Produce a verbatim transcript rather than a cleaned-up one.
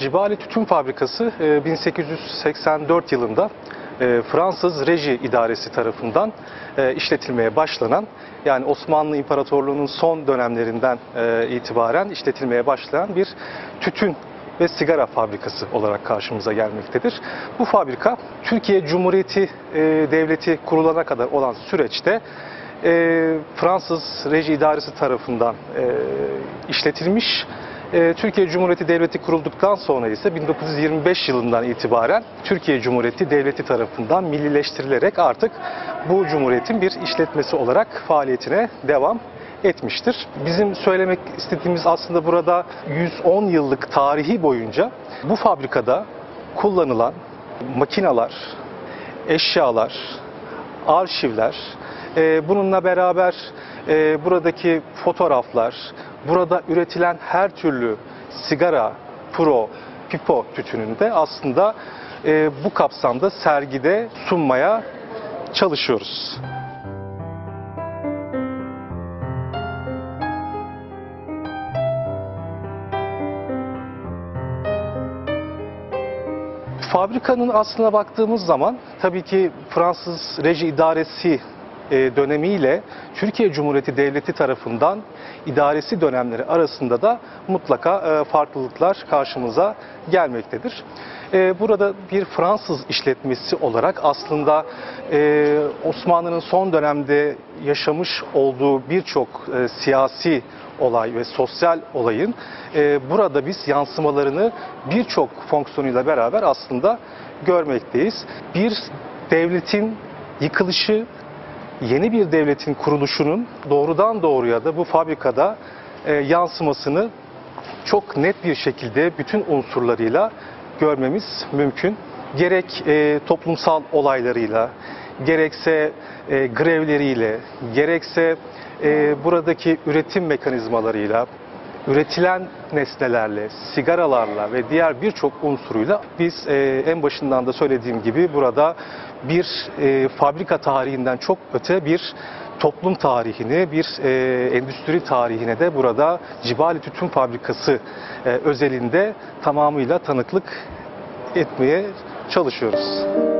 Cibali Tütün Fabrikası bin sekiz yüz seksen dört yılında Fransız Reji İdaresi tarafından işletilmeye başlanan, yani Osmanlı İmparatorluğu'nun son dönemlerinden itibaren işletilmeye başlayan bir tütün ve sigara fabrikası olarak karşımıza gelmektedir. Bu fabrika Türkiye Cumhuriyeti Devleti kurulana kadar olan süreçte Fransız Reji İdaresi tarafından işletilmiş. Türkiye Cumhuriyeti Devleti kurulduktan sonra ise bin dokuz yüz yirmi beş yılından itibaren Türkiye Cumhuriyeti Devleti tarafından millileştirilerek artık bu cumhuriyetin bir işletmesi olarak faaliyetine devam etmiştir. Bizim söylemek istediğimiz aslında burada yüz on yıllık tarihi boyunca bu fabrikada kullanılan makineler, eşyalar, arşivler, bununla beraber buradaki fotoğraflar, burada üretilen her türlü sigara, puro, pipo tütününde aslında bu kapsamda sergide sunmaya çalışıyoruz. Fabrikanın aslına baktığımız zaman tabii ki Fransız Reji İdaresi dönemiyle Türkiye Cumhuriyeti Devleti tarafından idaresi dönemleri arasında da mutlaka farklılıklar karşımıza gelmektedir. Burada bir Fransız işletmesi olarak aslında Osmanlı'nın son dönemde yaşamış olduğu birçok siyasi olay ve sosyal olayın burada biz yansımalarını birçok fonksiyonuyla beraber aslında görmekteyiz. Bir devletin yıkılışı, yeni bir devletin kuruluşunun doğrudan doğruya da bu fabrikada yansımasını çok net bir şekilde bütün unsurlarıyla görmemiz mümkün. Gerek toplumsal olaylarıyla, gerekse grevleriyle, gerekse buradaki üretim mekanizmalarıyla, üretilen nesnelerle, sigaralarla ve diğer birçok unsuruyla biz e, en başından da söylediğim gibi burada bir e, fabrika tarihinden çok öte bir toplum tarihini, bir e, endüstri tarihine de burada Cibali Tütün Fabrikası e, özelinde tamamıyla tanıklık etmeye çalışıyoruz.